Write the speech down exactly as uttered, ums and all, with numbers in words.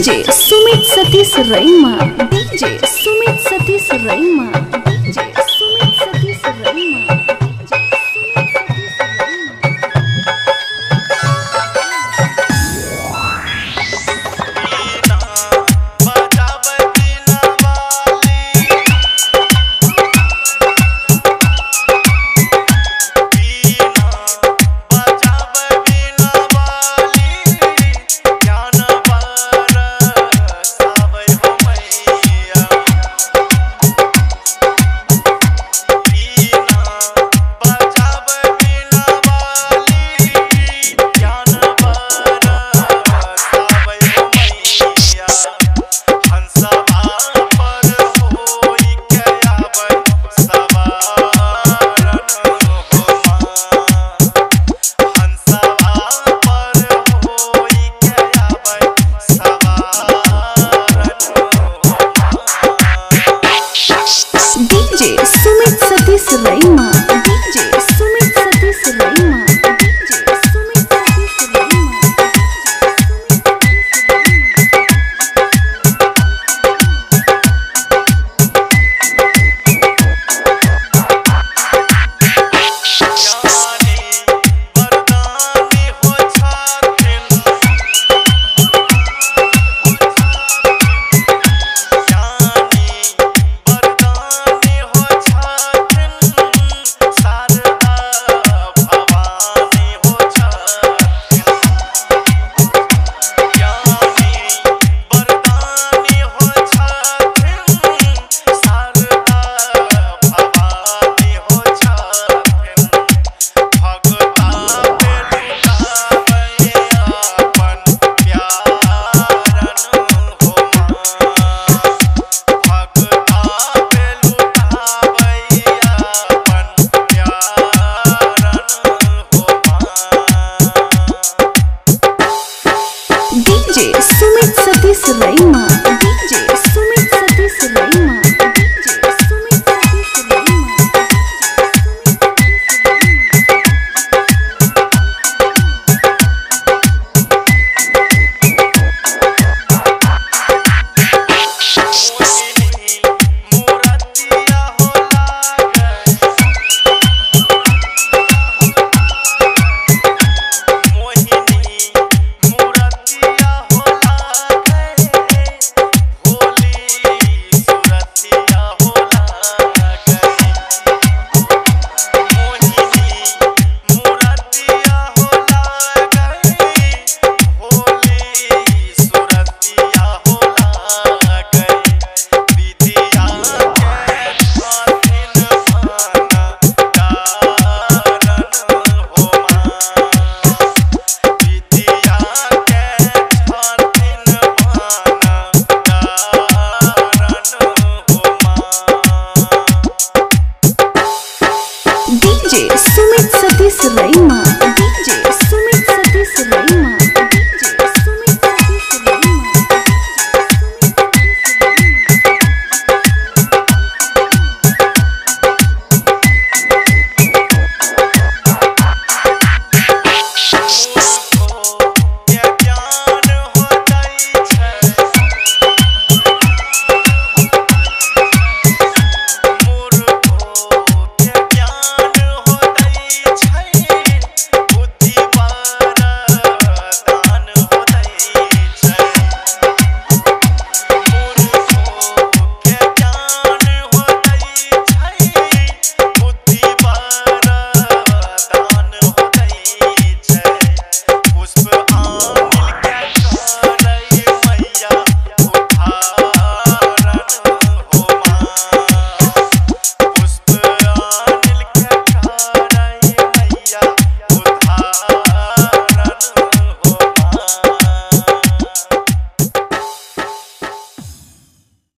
DJ Sumit Satish Raima DJ Sumit Satish Raima DJ Sumit Satish Raima Sumit Satish Raima DJ Sumit Satish Raima DJ Sumit Satish Raima DJ Sumit Satish रईमा।